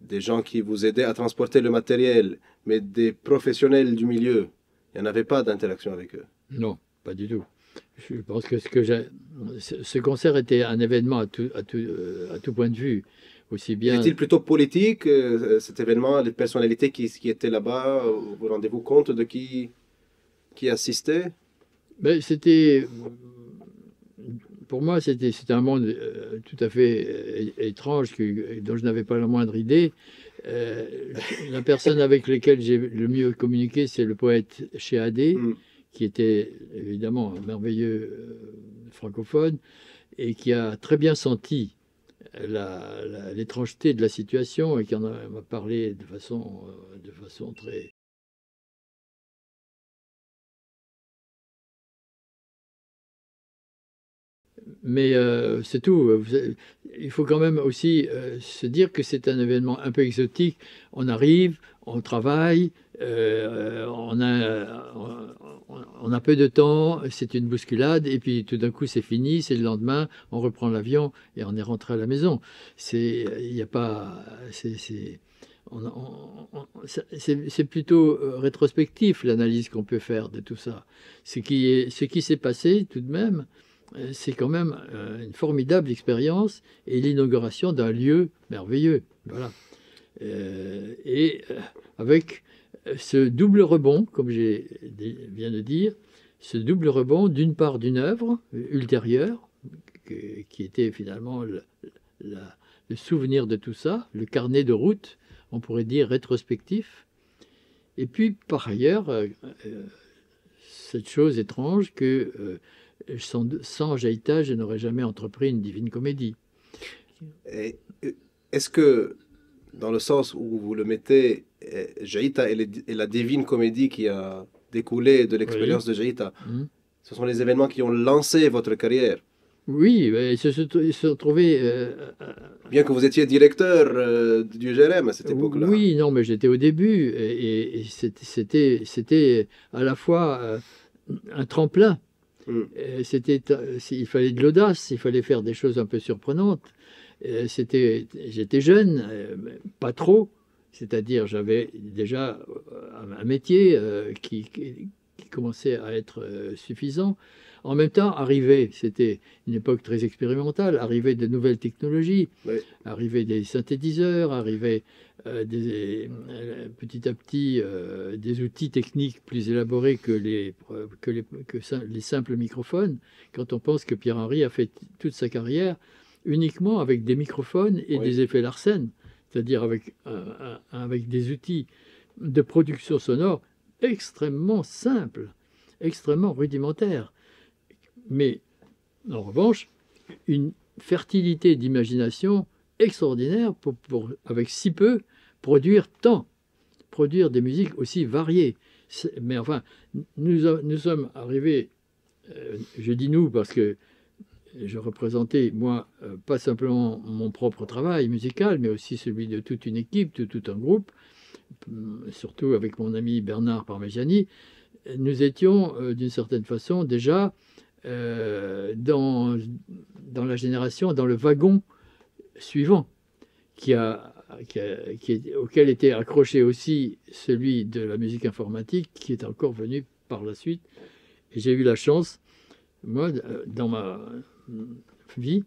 des gens qui vous aidaient à transporter le matériel, mais des professionnels du milieu, il n'y en avait pas d'interaction avec eux? Non, pas du tout. Je pense que ce concert était un événement à tout point de vue. Aussi bien... Était-il plutôt politique, cet événement, les personnalités qui étaient là-bas? Vous rendez-vous compte de qui assistait? C'était... Pour moi, c'était un monde tout à fait étrange dont je n'avais pas la moindre idée. La personne avec laquelle j'ai le mieux communiqué, c'est le poète Chehadé, qui était évidemment un merveilleux francophone et qui a très bien senti l'étrangeté de la situation et qui en a parlé de façon très... Mais c'est tout. Il faut quand même aussi se dire que c'est un événement un peu exotique. On arrive, on travaille, on a peu de temps, c'est une bousculade, et puis tout d'un coup c'est fini, c'est le lendemain, on reprend l'avion et on est rentré à la maison. C'est plutôt rétrospectif l'analyse qu'on peut faire de tout ça. Ce qui s'est passé tout de même, c'est quand même une formidable expérience et l'inauguration d'un lieu merveilleux. Voilà. Avec ce double rebond, comme je viens de dire, ce double rebond d'une part d'une œuvre ultérieure, qui était finalement le souvenir de tout ça, le carnet de route, on pourrait dire rétrospectif, et puis par ailleurs, cette chose étrange que... Sans Jeita, je n'aurais jamais entrepris une divine comédie. Est-ce que, dans le sens où vous le mettez, Jeita et la divine comédie qui a découlé de l'expérience de Jeita, ce sont les événements qui ont lancé votre carrière? Oui, il se retrouvait... Bien que vous étiez directeur du GRM à cette époque-là. Oui, non, mais j'étais au début, et c'était à la fois un tremplin. Il fallait de l'audace, il fallait faire des choses un peu surprenantes. J'étais jeune, pas trop, c'est-à-dire j'avais déjà un métier qui commençait à être suffisant. En même temps, arrivait, c'était une époque très expérimentale, arrivait de nouvelles technologies, oui. Arrivait des synthétiseurs, arrivait petit à petit des outils techniques plus élaborés que les simples microphones. Quand on pense que Pierre Henry a fait toute sa carrière uniquement avec des microphones et oui. des effets Larsen, c'est-à-dire avec des outils de production sonore extrêmement simples, extrêmement rudimentaires. Mais, en revanche, une fertilité d'imagination extraordinaire pour, avec si peu, produire tant, produire des musiques aussi variées. Mais enfin, nous sommes arrivés, je dis nous parce que je représentais, moi, pas simplement mon propre travail musical, mais aussi celui de toute une équipe, de tout un groupe, surtout avec mon ami Bernard Parmegiani. Nous étions, d'une certaine façon, déjà... dans la génération, dans le wagon suivant, auquel était accroché aussi celui de la musique informatique, qui est encore venu par la suite. Et j'ai eu la chance, moi, dans ma vie,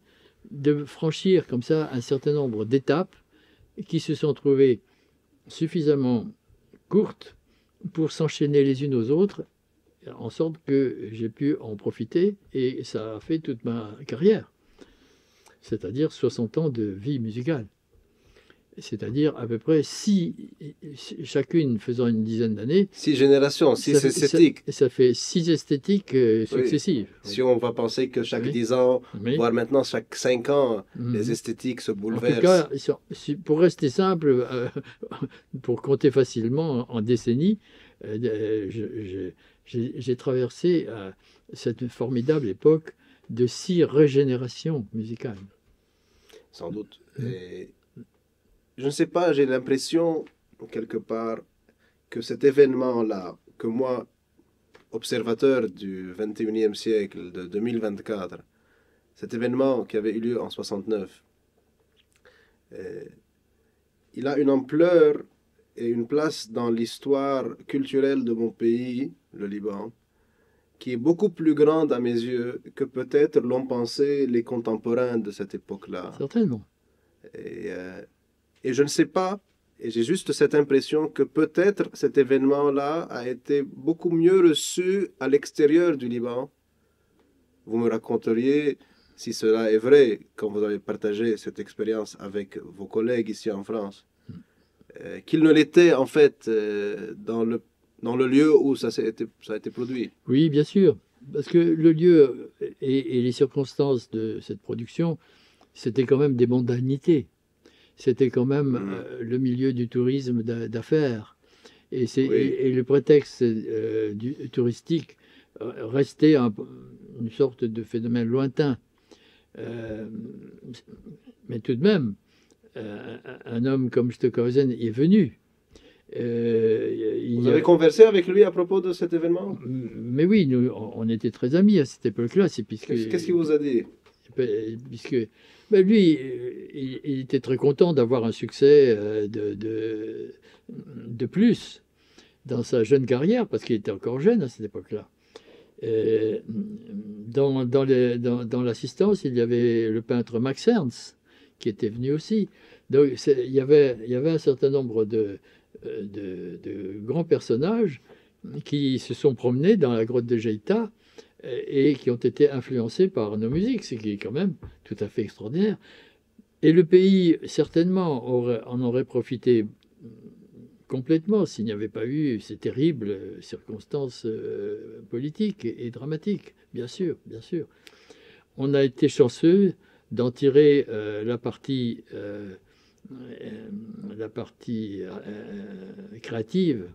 de franchir comme ça un certain nombre d'étapes qui se sont trouvées suffisamment courtes pour s'enchaîner les unes aux autres, en sorte que j'ai pu en profiter, et ça a fait toute ma carrière, c'est-à-dire 60 ans de vie musicale, c'est-à-dire à peu près chacune faisant une dizaine d'années. 6 générations, 6 esthétiques. Ça fait 6 esthétiques successives. Oui. Si on va penser que chaque 10 ans, voire maintenant chaque 5 ans, les esthétiques se bouleversent. En tout cas, pour rester simple, pour compter facilement en décennies, j'ai traversé cette formidable époque de 6 régénérations musicales. Sans doute. Et je ne sais pas, j'ai l'impression, quelque part, que cet événement-là, que moi, observateur du 21e siècle, de 2024, cet événement qui avait eu lieu en 69, il a une ampleur et une place dans l'histoire culturelle de mon pays, le Liban, qui est beaucoup plus grande à mes yeux que peut-être l'ont pensé les contemporains de cette époque-là. Certainement. Et je ne sais pas, et j'ai juste cette impression que peut-être cet événement-là a été beaucoup mieux reçu à l'extérieur du Liban. Vous me raconteriez, si cela est vrai, quand vous avez partagé cette expérience avec vos collègues ici en France, qu'il ne l'était en fait dans le lieu où ça a été produit. Oui, bien sûr, parce que le lieu et les circonstances de cette production, c'était quand même des mondanités. C'était quand même le milieu du tourisme d'affaires. Et, oui. et le prétexte touristique restait une sorte de phénomène lointain. Mais tout de même, un homme comme Stockhausen est venu. Vous avez conversé avec lui à propos de cet événement? Mais oui, nous, on était très amis à cette époque-là. Qu'est-ce qu'il vous a dit? Lui, il était très content d'avoir un succès de plus dans sa jeune carrière, parce qu'il était encore jeune à cette époque-là. Dans l'assistance, il y avait le peintre Max Ernst, qui était venu aussi. Donc il y avait un certain nombre de grands personnages qui se sont promenés dans la grotte de Jeita et qui ont été influencés par nos musiques, ce qui est quand même tout à fait extraordinaire. Et le pays, certainement, en aurait profité complètement s'il n'y avait pas eu ces terribles circonstances politiques et dramatiques, bien sûr, bien sûr. On a été chanceux d'en tirer la partie créative,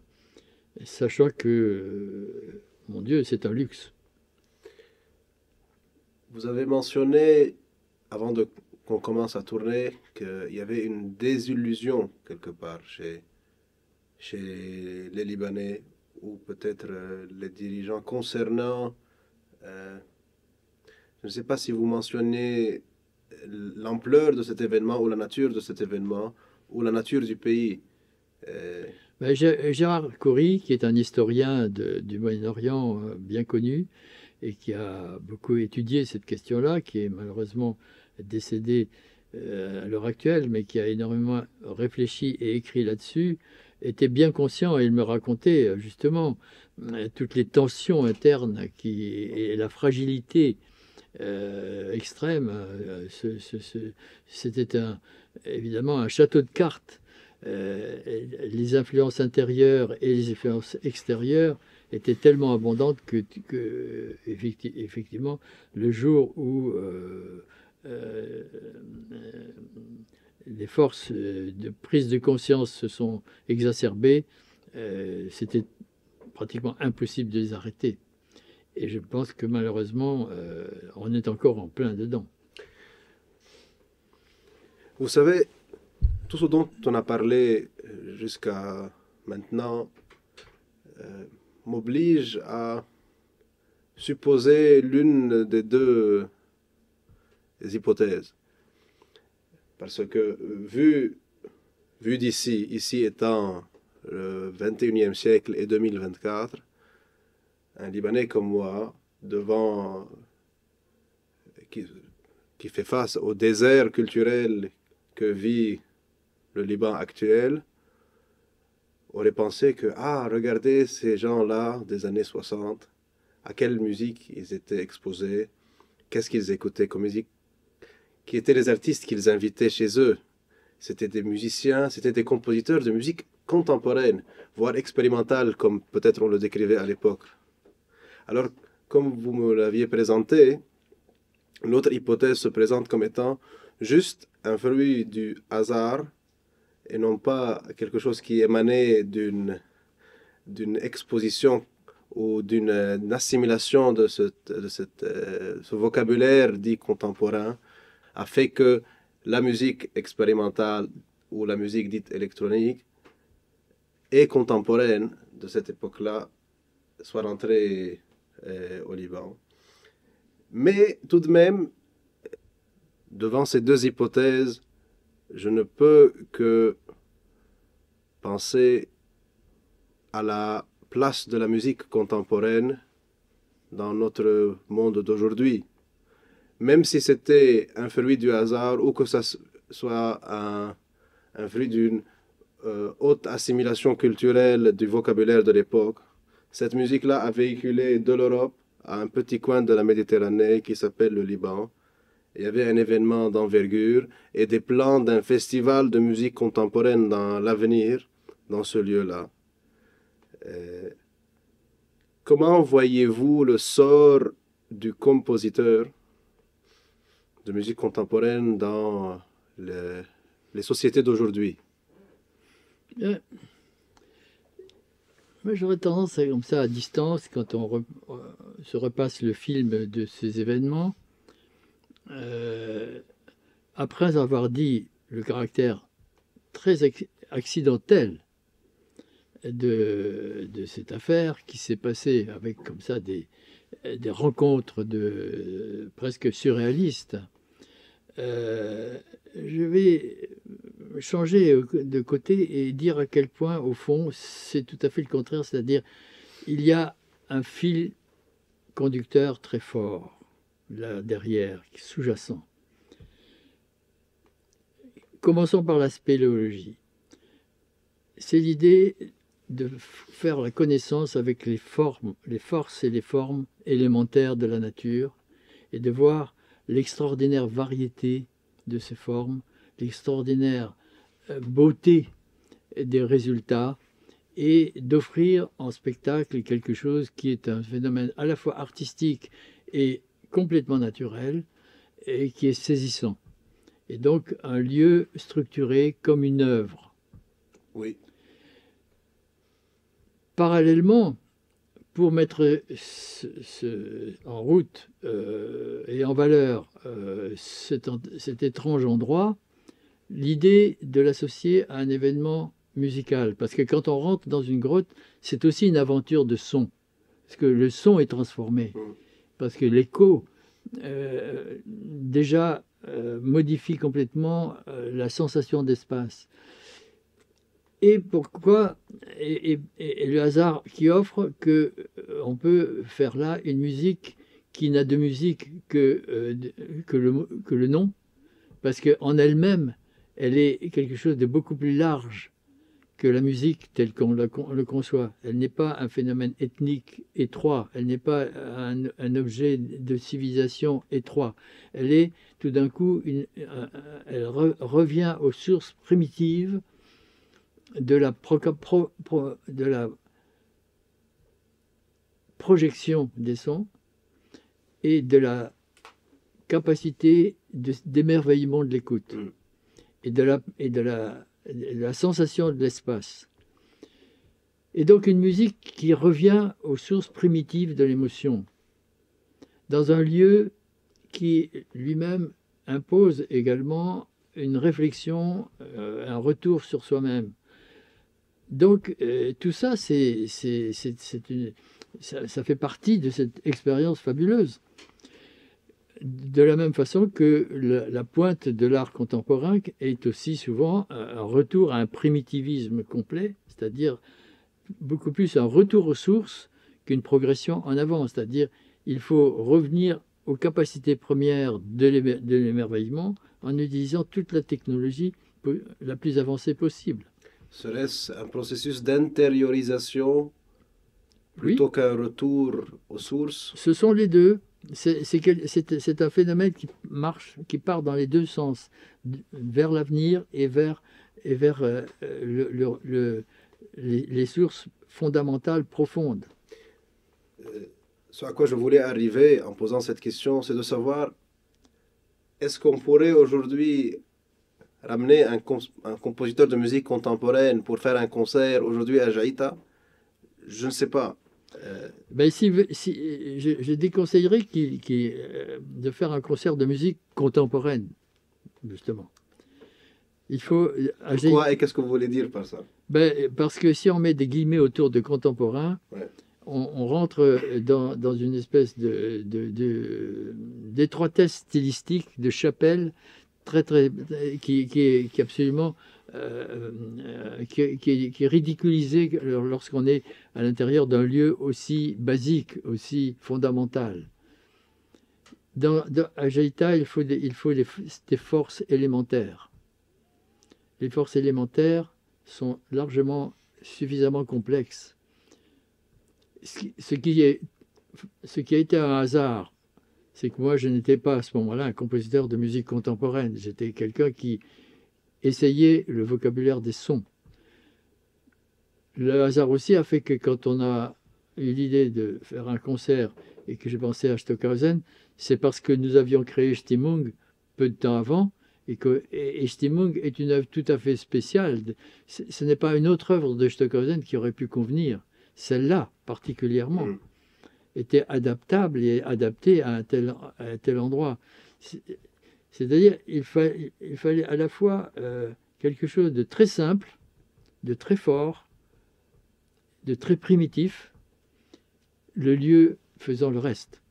sachant que, mon Dieu, c'est un luxe. Vous avez mentionné, avant qu'on commence à tourner, qu'il y avait une désillusion quelque part chez les Libanais ou peut-être les dirigeants concernant, je ne sais pas si vous mentionnez l'ampleur de cet événement ou la nature de cet événement ou la nature du pays. Ben, Gérard Coury, qui est un historien du Moyen-Orient bien connu et qui a beaucoup étudié cette question-là, qui est malheureusement décédé à l'heure actuelle, mais qui a énormément réfléchi et écrit là-dessus, était bien conscient, et il me racontait justement toutes les tensions internes et la fragilité extrême. C'était évidemment un château de cartes. Les influences intérieures et les influences extérieures étaient tellement abondantes que effectivement, le jour où les forces de prise de conscience se sont exacerbées, c'était pratiquement impossible de les arrêter. Et je pense que malheureusement, on est encore en plein dedans. Vous savez, tout ce dont on a parlé jusqu'à maintenant m'oblige à supposer l'une des deux hypothèses. Parce que vu d'ici, ici étant le 21e siècle et 2024, un Libanais comme moi, qui fait face au désert culturel que vit le Liban actuel, aurait pensé que, ah, regardez ces gens-là des années 60, à quelle musique ils étaient exposés, qu'est-ce qu'ils écoutaient comme musique, qui étaient les artistes qu'ils invitaient chez eux. C'était des musiciens, c'était des compositeurs de musique contemporaine, voire expérimentale, comme peut-être on le décrivait à l'époque. Alors, comme vous me l'aviez présenté, l'autre hypothèse se présente comme étant juste un fruit du hasard et non pas quelque chose qui émanait d'une exposition ou d'une assimilation de ce vocabulaire dit contemporain, a fait que la musique expérimentale ou la musique dite électronique et contemporaine de cette époque-là soit rentrée au Liban. Mais tout de même, devant ces deux hypothèses, je ne peux que penser à la place de la musique contemporaine dans notre monde d'aujourd'hui. Même si c'était un fruit du hasard ou que ça soit un fruit d'une haute assimilation culturelle du vocabulaire de l'époque, cette musique-là a véhiculé de l'Europe à un petit coin de la Méditerranée qui s'appelle le Liban. Il y avait un événement d'envergure et des plans d'un festival de musique contemporaine dans l'avenir, dans ce lieu-là. Comment voyez-vous le sort du compositeur de musique contemporaine dans les sociétés d'aujourd'hui? Moi, j'aurais tendance à, comme ça, à distance, quand on se repasse le film de ces événements, après avoir dit le caractère très accidentel de cette affaire qui s'est passée avec comme ça des rencontres presque surréalistes, je vais changer de côté et dire à quel point, au fond, c'est tout à fait le contraire, c'est-à-dire il y a un fil conducteur très fort, là derrière, sous-jacent. Commençons par la spéléologie. C'est l'idée de faire la connaissance avec les forces et les formes élémentaires de la nature, et de voir l'extraordinaire variété de ces formes, l'extraordinaire beauté des résultats, et d'offrir en spectacle quelque chose qui est un phénomène à la fois artistique et complètement naturel, et qui est saisissant. Et donc un lieu structuré comme une œuvre. Oui. Parallèlement, pour mettre en route et en valeur cet étrange endroit, l'idée de l'associer à un événement musical. Parce que quand on rentre dans une grotte, c'est aussi une aventure de son. Parce que le son est transformé. Parce que l'écho, déjà, modifie complètement la sensation d'espace. Et pourquoi, et le hasard qui offre que on peut faire là une musique qui n'a de musique que le nom, parce qu'en elle-même, elle est quelque chose de beaucoup plus large que la musique telle qu'on le conçoit. Elle n'est pas un phénomène ethnique étroit, elle n'est pas un objet de civilisation étroit. Elle est tout d'un coup, elle revient aux sources primitives de la projection des sons et de la capacité d'émerveillement de l'écoute et de la sensation de l'espace. Et donc une musique qui revient aux sources primitives de l'émotion, dans un lieu qui lui-même impose également une réflexion, un retour sur soi-même. Donc, tout ça, ça fait partie de cette expérience fabuleuse. De la même façon que la pointe de l'art contemporain est aussi souvent un retour à un primitivisme complet, c'est-à-dire beaucoup plus un retour aux sources qu'une progression en avant. C'est-à-dire, il faut revenir aux capacités premières de l'émerveillement en utilisant toute la technologie la plus avancée possible. Serait-ce un processus d'intériorisation plutôt qu'un retour aux sources? Ce sont les deux. C'est un phénomène qui marche, qui part dans les deux sens, vers l'avenir et vers les sources fondamentales profondes. Ce à quoi je voulais arriver en posant cette question, c'est de savoir, est-ce qu'on pourrait aujourd'hui ramener un compositeur de musique contemporaine pour faire un concert aujourd'hui à Jeita? Je ne sais pas. Je déconseillerais de faire un concert de musique contemporaine, justement. Il faut, pourquoi et qu'est-ce que vous voulez dire par ça? Parce que si on met des guillemets autour de contemporain, on rentre dans une espèce d'étroitesse stylistique, de chapelle, qui est absolument qui est ridiculisé lorsqu'on est à l'intérieur d'un lieu aussi basique, aussi fondamental. À Jeita, il faut des forces élémentaires. Les forces élémentaires sont largement suffisamment complexes. Ce qui a été un hasard, c'est que moi, je n'étais pas à ce moment-là un compositeur de musique contemporaine. J'étais quelqu'un qui essayait le vocabulaire des sons. Le hasard aussi a fait que quand on a eu l'idée de faire un concert et que j'ai pensé à Stockhausen, c'est parce que nous avions créé Stimmung peu de temps avant et Stimmung est une œuvre tout à fait spéciale. Ce n'est pas une autre œuvre de Stockhausen qui aurait pu convenir. Celle-là, particulièrement, était adaptable et adaptée à un tel endroit. C'est-à-dire il fallait à la fois quelque chose de très simple, de très fort, de très primitif, le lieu faisant le reste.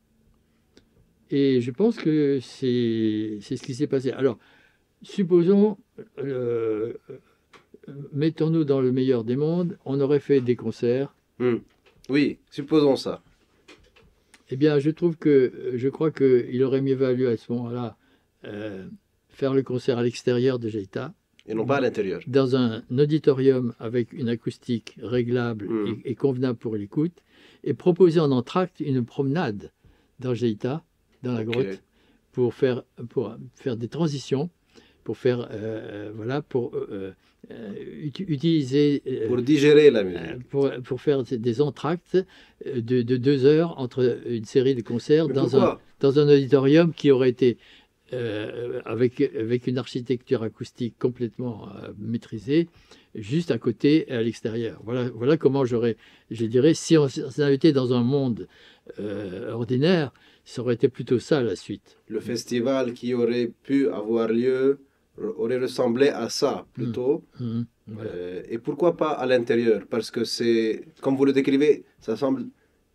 Et je pense que c'est ce qui s'est passé. Alors, supposons, mettons-nous dans le meilleur des mondes, on aurait fait des concerts. Oui, supposons ça. Eh bien, je crois qu'il aurait mieux valu à ce moment-là faire le concert à l'extérieur de Jeita. Et non pas à l'intérieur. Dans un auditorium avec une acoustique réglable et convenable pour l'écoute, et proposer en entracte une promenade dans Jeita, dans la grotte, pour faire des transitions, pour digérer la musique, pour faire des entractes de 2 heures entre une série de concerts dans un auditorium qui aurait été avec une architecture acoustique complètement maîtrisée, juste à côté et à l'extérieur. Voilà comment j'aurais, je dirais, si on s'était été dans un monde ordinaire, ça aurait été plutôt ça la suite. Le festival qui aurait pu avoir lieu aurait ressemblé à ça plutôt. Voilà. Et pourquoi pas à l'intérieur? Parce que c'est, comme vous le décrivez, ça semble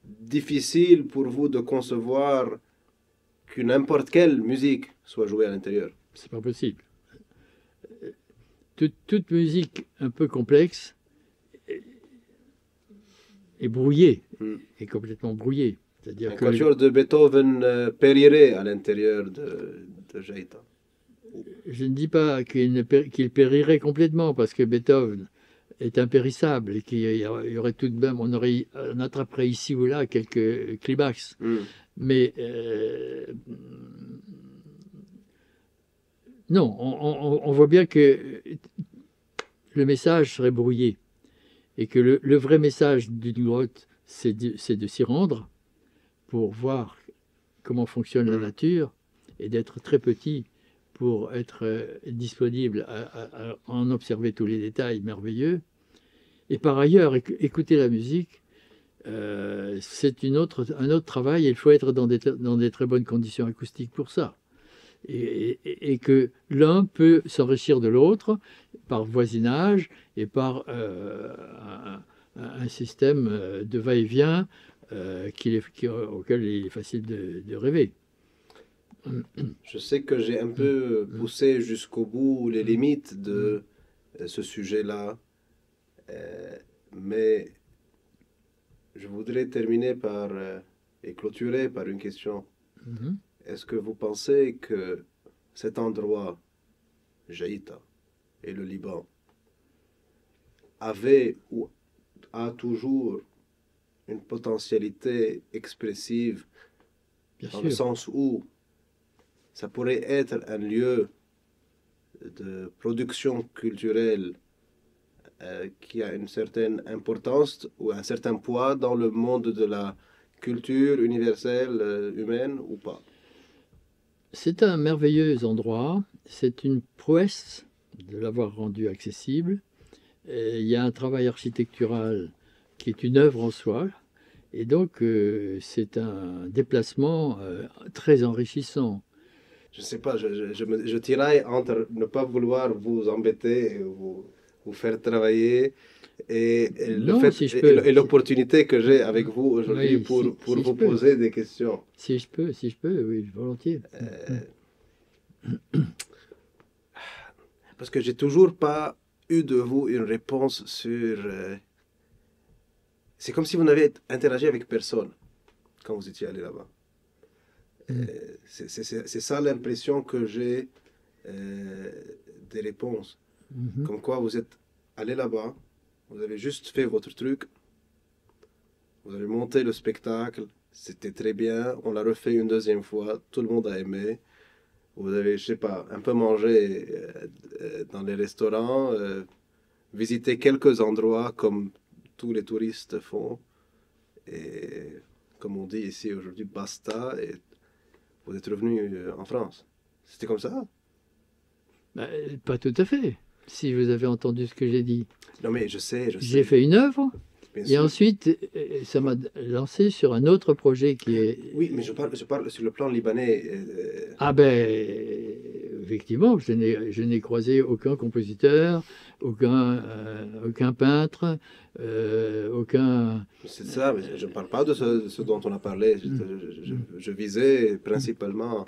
difficile pour vous de concevoir que n'importe quelle musique soit jouée à l'intérieur. C'est pas possible. Toute musique un peu complexe est brouillée, est complètement brouillée. C'est-à-dire un quatuor de Beethoven périrait à l'intérieur de Jeita. Je ne dis pas qu'il périrait complètement, parce que Beethoven est impérissable et qu'il y aurait tout de même, on attraperait ici ou là quelques climax. Mais non, on voit bien que le message serait brouillé et que le vrai message d'une grotte, c'est de s'y rendre pour voir comment fonctionne la nature et d'être très petit pour être disponible à en observer tous les détails merveilleux. Et par ailleurs, écouter la musique, c'est un autre travail. Il faut être dans des très bonnes conditions acoustiques pour ça. Et que l'un peut s'enrichir de l'autre par voisinage et par un système de va-et-vient auquel il est facile de rêver. Je sais que j'ai un peu poussé jusqu'au bout les limites de ce sujet-là, mais je voudrais terminer par, et clôturer par une question. Est-ce que vous pensez que cet endroit, Jeita et le Liban, avait ou a toujours une potentialité expressive, dans le sens où ça pourrait être un lieu de production culturelle qui a une certaine importance ou un certain poids dans le monde de la culture universelle humaine ou pas? C'est un merveilleux endroit, c'est une prouesse de l'avoir rendu accessible. Et il y a un travail architectural qui est une œuvre en soi. Et donc, c'est un déplacement très enrichissant. Je ne sais pas, je tiraille entre ne pas vouloir vous embêter, et vous faire travailler, et l'opportunité que j'ai avec vous aujourd'hui pour vous poser des questions. Si je peux, oui, volontiers. Parce que j'ai toujours pas eu de vous une réponse sur... C'est comme si vous n'avez interagi avec personne quand vous étiez allé là-bas. C'est ça l'impression que j'ai des réponses. Comme quoi vous êtes allé là-bas, vous avez juste fait votre truc, vous avez monté le spectacle, c'était très bien, on l'a refait une deuxième fois, tout le monde a aimé, vous avez, je sais pas, un peu mangé dans les restaurants, visité quelques endroits comme tous les touristes font, et comme on dit ici aujourd'hui, basta, et vous êtes revenu en France. C'était comme ça? Pas tout à fait, si vous avez entendu ce que j'ai dit. Non mais je sais. J'ai fait une œuvre, et ensuite, ça m'a lancé sur un autre projet qui est... Oui, mais je parle sur le plan libanais. Ah ben, effectivement, je n'ai croisé aucun compositeur, aucun peintre, aucun... C'est ça, mais je ne parle pas de ce dont on a parlé. Je visais principalement...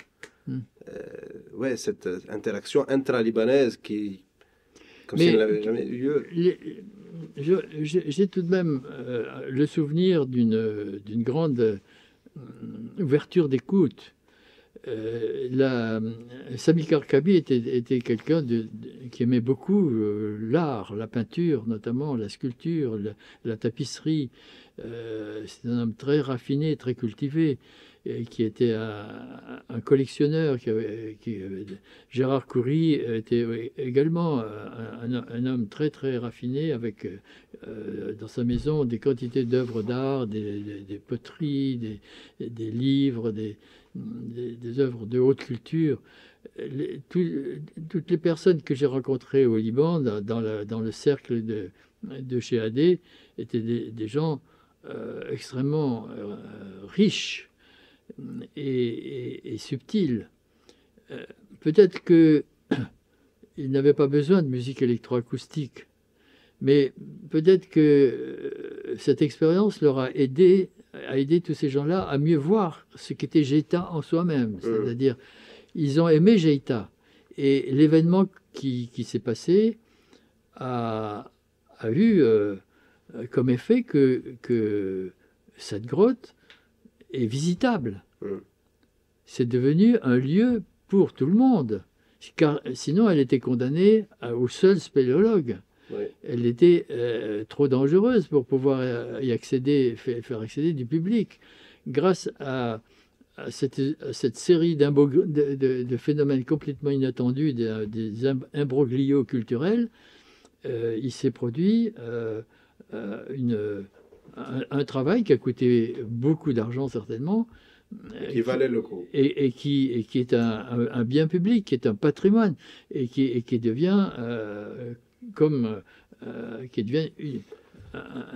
ouais, cette interaction intra-libanaise qui, comme si elle n'avait jamais eu lieu. J'ai tout de même le souvenir d'une grande ouverture d'écoute. Sami Karkabi était quelqu'un qui aimait beaucoup l'art, la peinture notamment, la sculpture, la tapisserie, C'est un homme très raffiné, très cultivé, et qui était un collectionneur. Gérard Coury était également un homme très très raffiné, avec dans sa maison des quantités d'œuvres d'art, des poteries, des livres, des œuvres de haute culture. Toutes les personnes que j'ai rencontrées au Liban, dans le cercle de Chehadé, étaient des gens extrêmement riches et subtils. Peut-être qu'ils n'avaient pas besoin de musique électroacoustique, mais peut-être que cette expérience leur a aidé tous ces gens-là à mieux voir ce qu'était Jeita en soi-même, c'est-à-dire... Ils ont aimé Jeita, et l'événement qui s'est passé a eu comme effet que cette grotte est visitable. C'est devenu un lieu pour tout le monde, car sinon elle était condamnée au seul spéléologue. Ouais. Elle était trop dangereuse pour pouvoir y accéder, faire accéder du public. Grâce à cette série de phénomènes complètement inattendus, des imbroglios culturels, il s'est produit un travail qui a coûté beaucoup d'argent certainement. Qui valait le coup. Et qui est un bien public, qui est un patrimoine, et qui devient, qui devient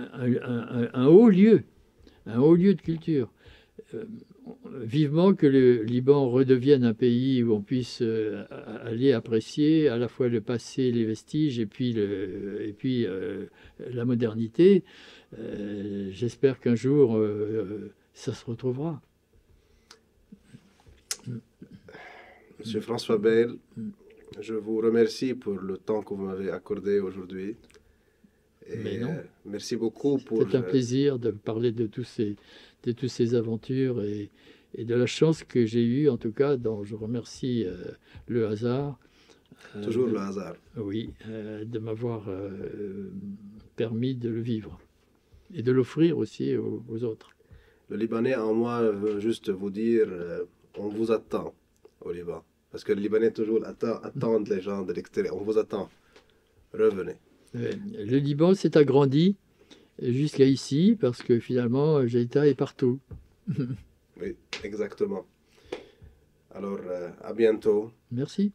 un haut lieu, de culture. Vivement que le Liban redevienne un pays où on puisse aller apprécier à la fois le passé, les vestiges, et puis la modernité. J'espère qu'un jour, ça se retrouvera. Monsieur François Bayle, je vous remercie pour le temps que vous m'avez accordé aujourd'hui. Mais non. Merci beaucoup pour... C'est un plaisir de parler de toutes ces aventures et de la chance que j'ai eue, en tout cas, dont je remercie le hasard. Toujours le hasard. Oui, de m'avoir permis de le vivre et de l'offrir aussi aux autres. Le Libanais, en moi, veut juste vous dire, on vous attend au Liban. Parce que le Libanais toujours attend les gens de l'extérieur. On vous attend. Revenez. Le Liban s'est agrandi jusqu'à ici, parce que finalement, Jeita est partout. Oui, exactement. Alors, à bientôt. Merci.